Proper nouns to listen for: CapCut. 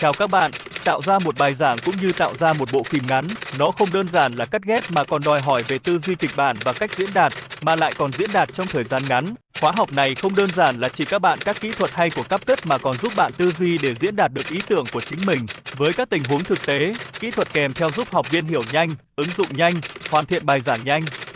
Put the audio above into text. Chào các bạn, tạo ra một bài giảng cũng như tạo ra một bộ phim ngắn, nó không đơn giản là cắt ghép mà còn đòi hỏi về tư duy kịch bản và cách diễn đạt, mà lại còn diễn đạt trong thời gian ngắn. Khóa học này không đơn giản là chỉ các bạn các kỹ thuật hay của CapCut mà còn giúp bạn tư duy để diễn đạt được ý tưởng của chính mình. Với các tình huống thực tế, kỹ thuật kèm theo giúp học viên hiểu nhanh, ứng dụng nhanh, hoàn thiện bài giảng nhanh.